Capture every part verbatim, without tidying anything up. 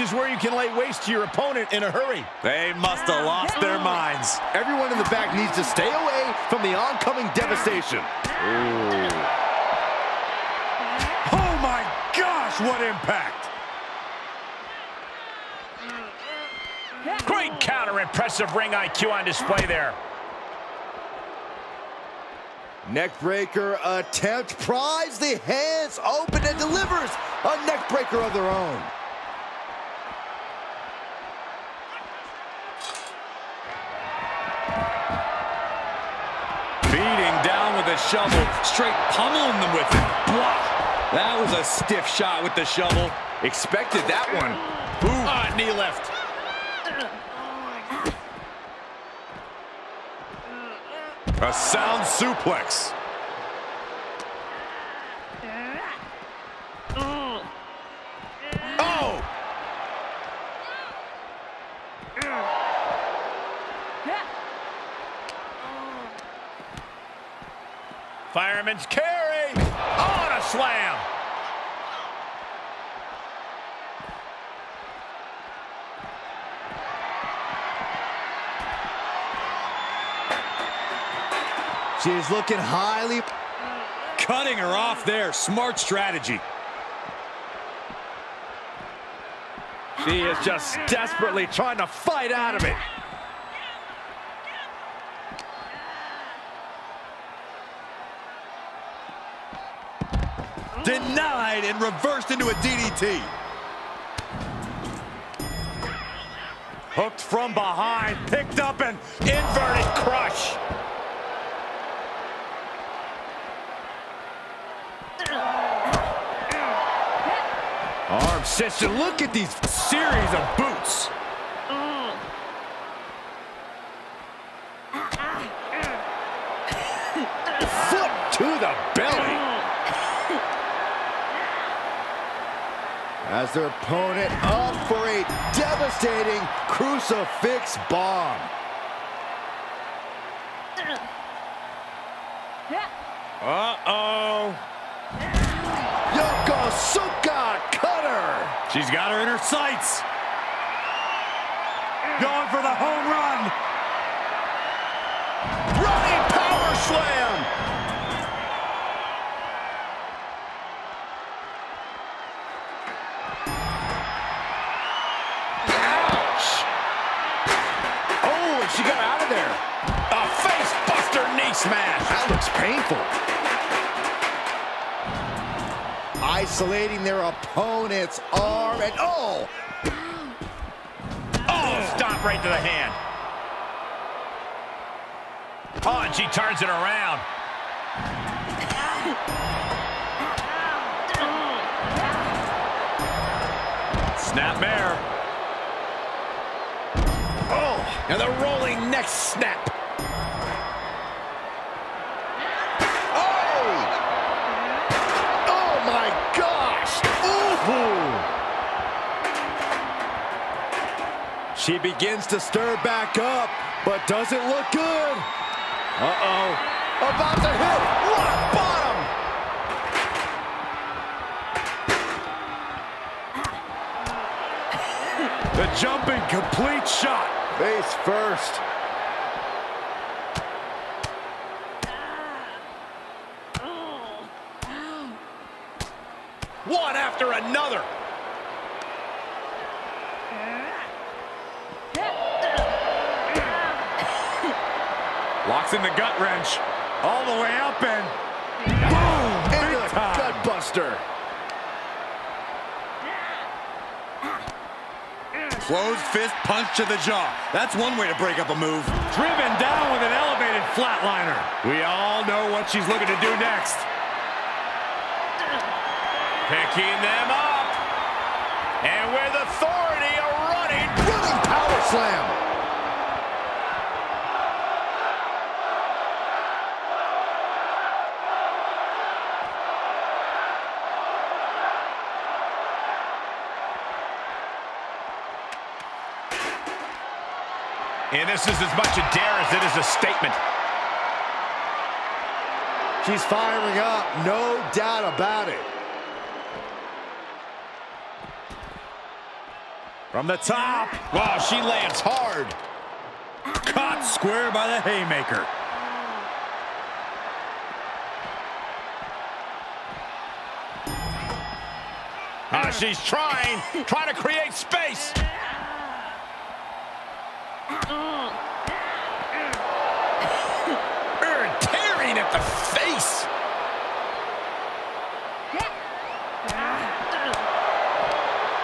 is where you can lay waste to your opponent in a hurry. They must have lost their minds. Everyone in the back needs to stay away from the oncoming devastation. Ooh. Oh my gosh, what impact! Great counter, impressive ring I Q on display there. Neckbreaker attempt, prize the hands open and delivers a neckbreaker of their own. Beating down with a shovel, straight pummeling them with it. Block. That was a stiff shot with the shovel. Expected that one. Boom. Ah, knee left. A sound suplex. Oh! Fireman's carry. On a slam. She's looking highly. Cutting her off there. Smart strategy. She is just desperately trying to fight out of it. Denied and reversed into a D D T. Hooked from behind, picked up and inverted crush. Arm system. Look at these series of boots. Mm. Foot to the belly. As their opponent up for a devastating crucifix bomb. Uh-oh. Yokosuka cutter. She's got her in her sights. Going for the home run. Running power slam. Ouch. Oh, and she got out of there. A face buster knee smash. That looks painful. Isolating their opponent's arm and oh! Oh, stop right to the hand. Oh, and she turns it around. Snapmare. Oh, and the rolling neck snap. She begins to stir back up, but doesn't look good. Uh-oh. About to hit rock bottom. The jumping complete shot. Face first. One after another. Locks in the gut wrench. All the way up and boom! Into the gut buster. Closed fist punch to the jaw. That's one way to break up a move. Driven down with an elevated flatliner. We all know what she's looking to do next. Picking them up. And with authority, a running, running power slam. And this is as much a dare as it is a statement. She's firing up, no doubt about it. From the top. Wow, she lands hard. Caught square by the haymaker. Ah, she's trying, trying to create space. Her tearing at the face.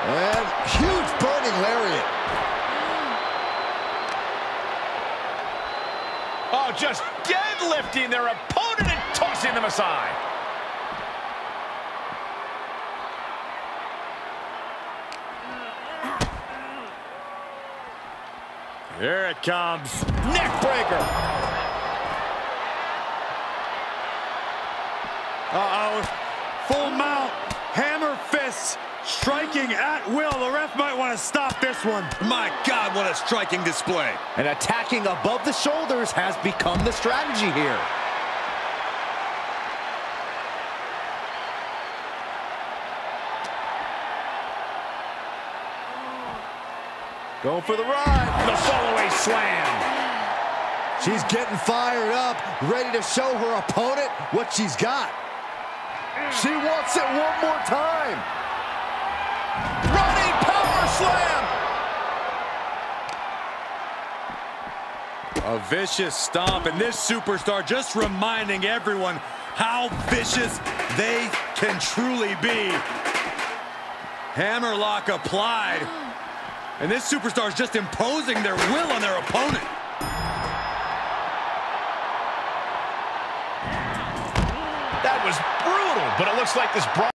And huge burning lariat. Oh, just deadlifting their opponent and tossing them aside. Here it comes. Neckbreaker. Uh-oh. Full mount. Hammer fists. Striking at will. The ref might want to stop this one. My God, what a striking display. And attacking above the shoulders has become the strategy here. Going for the ride. The follow-away slam. She's getting fired up, ready to show her opponent what she's got. She wants it one more time. Running power slam. A vicious stomp, and this superstar just reminding everyone how vicious they can truly be. Hammerlock applied. And this superstar is just imposing their will on their opponent. That was brutal, but it looks like this brawl